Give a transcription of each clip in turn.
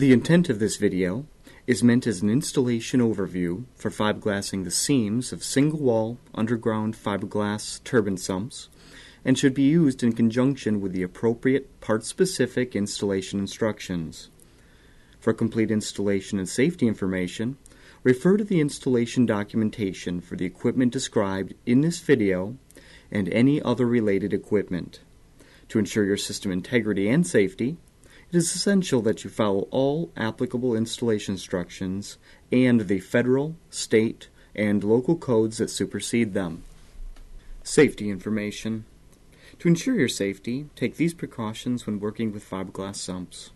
The intent of this video is meant as an installation overview for fiberglassing the seams of single-wall underground fiberglass turbine sumps and should be used in conjunction with the appropriate part-specific installation instructions. For complete installation and safety information, refer to the installation documentation for the equipment described in this video and any other related equipment. To ensure your system integrity and safety, it is essential that you follow all applicable installation instructions and the federal, state, and local codes that supersede them. Safety information. To ensure your safety, take these precautions when working with fiberglass sumps.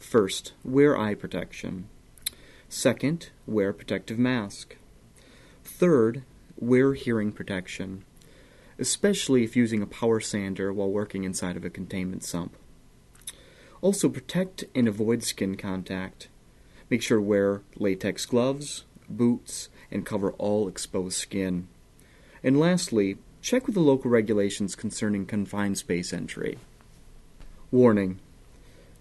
First, wear eye protection. Second, wear a protective mask. Third, wear hearing protection, especially if using a power sander while working inside of a containment sump. Also, protect and avoid skin contact. Make sure to wear latex gloves, boots, and cover all exposed skin. And lastly, check with the local regulations concerning confined space entry. Warning: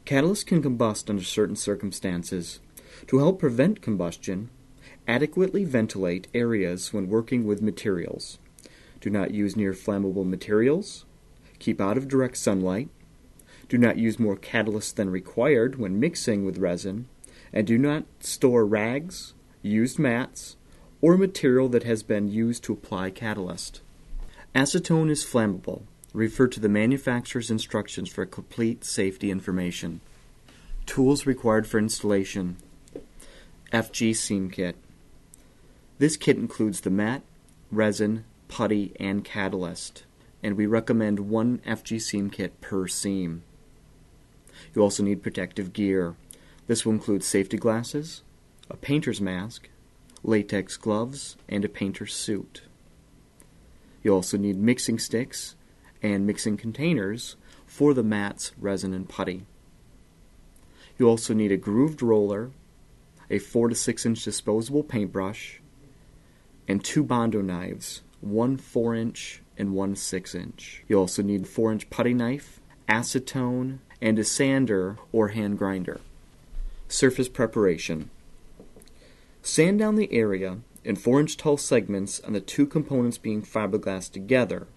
catalysts can combust under certain circumstances. To help prevent combustion, adequately ventilate areas when working with materials. Do not use near flammable materials. Keep out of direct sunlight. Do not use more catalyst than required when mixing with resin, and do not store rags, used mats, or material that has been used to apply catalyst. Acetone is flammable. Refer to the manufacturer's instructions for complete safety information. Tools required for installation. FG Seam Kit. This kit includes the mat, resin, putty, and catalyst, and we recommend one FG Seam Kit per seam. You also need protective gear. This will include safety glasses, a painter's mask, latex gloves, and a painter's suit. You also need mixing sticks and mixing containers for the mats, resin, and putty. You also need a grooved roller, a 4 to 6 inch disposable paintbrush, and two Bondo knives, one 4 inch and one 6 inch. You also need a 4 inch putty knife, acetone, and a sander or hand grinder. Surface preparation. Sand down the area in 4 inch tall segments on the two components being fiberglass together,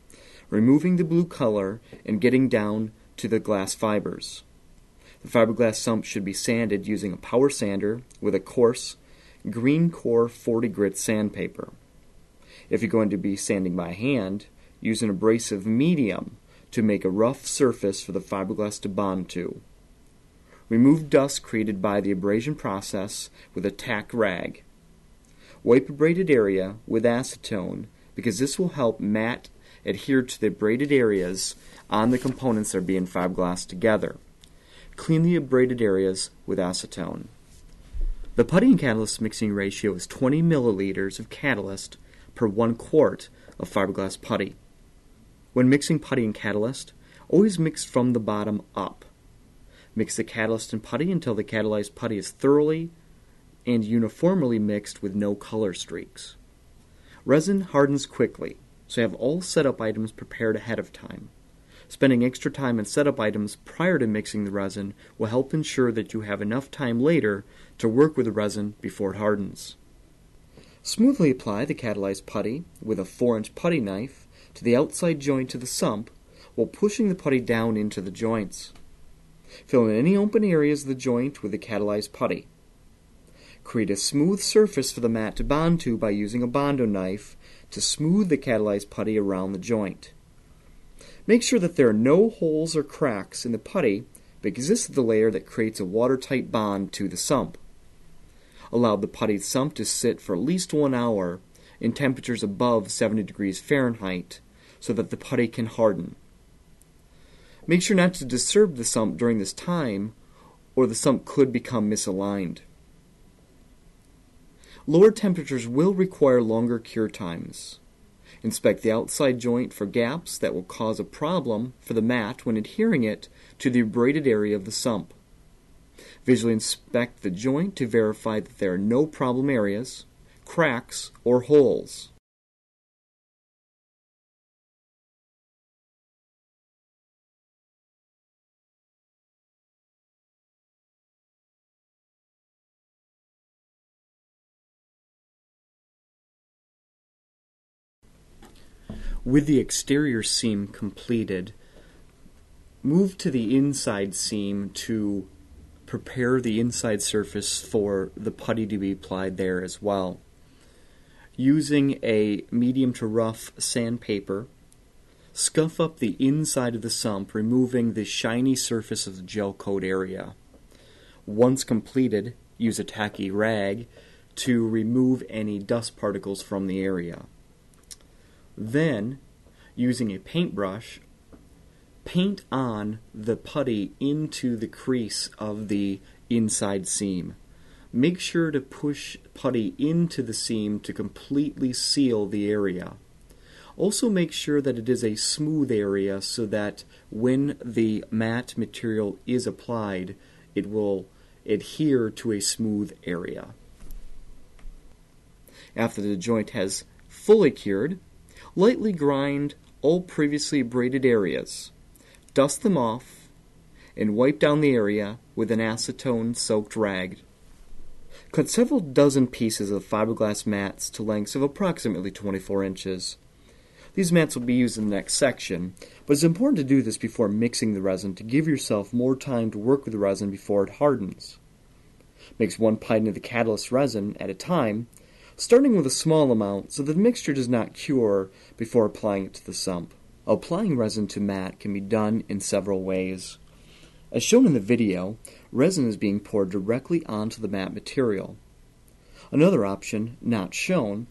removing the blue color and getting down to the glass fibers. The fiberglass sump should be sanded using a power sander with a coarse green core 40 grit sandpaper. If you're going to be sanding by hand, use an abrasive medium to make a rough surface for the fiberglass to bond to. Remove dust created by the abrasion process with a tack rag. Wipe abraded area with acetone because this will help matte adhere to the abraded areas on the components that are being fiberglassed together. Clean the abraded areas with acetone. The putty and catalyst mixing ratio is 20 milliliters of catalyst per 1 quart of fiberglass putty. When mixing putty and catalyst, always mix from the bottom up. Mix the catalyst and putty until the catalyzed putty is thoroughly and uniformly mixed with no color streaks. Resin hardens quickly, so have all setup items prepared ahead of time. Spending extra time on setup items prior to mixing the resin will help ensure that you have enough time later to work with the resin before it hardens. Smoothly apply the catalyzed putty with a 4-inch putty knife to the outside joint of the sump while pushing the putty down into the joints. Fill in any open areas of the joint with the catalyzed putty. Create a smooth surface for the mat to bond to by using a Bondo knife to smooth the catalyzed putty around the joint. Make sure that there are no holes or cracks in the putty because this is the layer that creates a watertight bond to the sump. Allow the puttied sump to sit for at least 1 hour in temperatures above 70 degrees Fahrenheit so that the putty can harden. Make sure not to disturb the sump during this time or the sump could become misaligned. Lower temperatures will require longer cure times. Inspect the outside joint for gaps that will cause a problem for the mat when adhering it to the abraded area of the sump. Visually inspect the joint to verify that there are no problem areas, cracks, or holes. With the exterior seam completed, move to the inside seam to prepare the inside surface for the putty to be applied there as well. Using a medium to rough sandpaper, scuff up the inside of the sump, removing the shiny surface of the gel coat area. Once completed, use a tacky rag to remove any dust particles from the area. Then, using a paintbrush, paint on the putty into the crease of the inside seam. Make sure to push putty into the seam to completely seal the area. Also make sure that it is a smooth area so that when the matte material is applied, it will adhere to a smooth area. After the joint has fully cured, lightly grind all previously braided areas, dust them off, and wipe down the area with an acetone-soaked rag. Cut several dozen pieces of fiberglass mats to lengths of approximately 24 inches. These mats will be used in the next section, but it's important to do this before mixing the resin to give yourself more time to work with the resin before it hardens. Mix 1 pint of the catalyst resin at a time, starting with a small amount so that the mixture does not cure before applying it to the sump. Applying resin to mat can be done in several ways. As shown in the video, resin is being poured directly onto the mat material. Another option, not shown,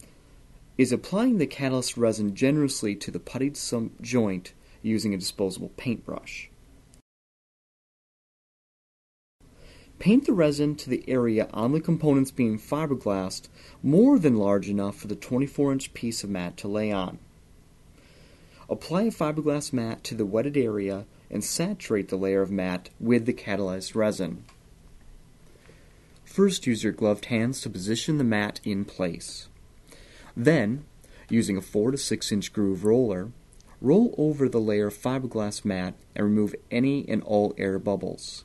is applying the catalyst resin generously to the puttied sump joint using a disposable paintbrush. Paint the resin to the area on the components being fiberglassed more than large enough for the 24-inch piece of mat to lay on. Apply a fiberglass mat to the wetted area and saturate the layer of mat with the catalyzed resin. First, use your gloved hands to position the mat in place. Then, using a 4 to 6 inch groove roller, roll over the layer of fiberglass mat and remove any and all air bubbles.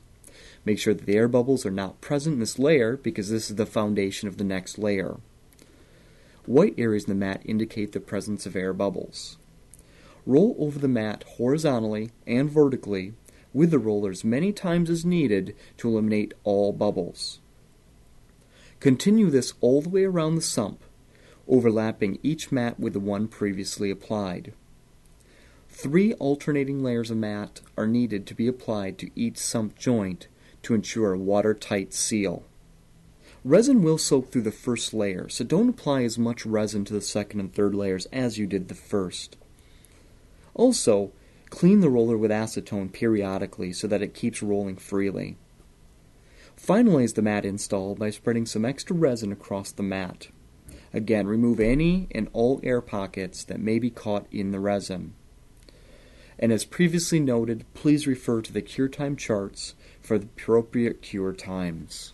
Make sure that the air bubbles are not present in this layer because this is the foundation of the next layer. White areas in the mat indicate the presence of air bubbles. Roll over the mat horizontally and vertically with the rollers many times as needed to eliminate all bubbles. Continue this all the way around the sump, overlapping each mat with the one previously applied. 3 alternating layers of mat are needed to be applied to each sump joint to ensure a watertight seal. Resin will soak through the first layer, so don't apply as much resin to the second and third layers as you did the first. Also, clean the roller with acetone periodically so that it keeps rolling freely. Finalize the mat install by spreading some extra resin across the mat. Again, remove any and all air pockets that may be caught in the resin. And as previously noted, please refer to the cure time charts for the appropriate cure times.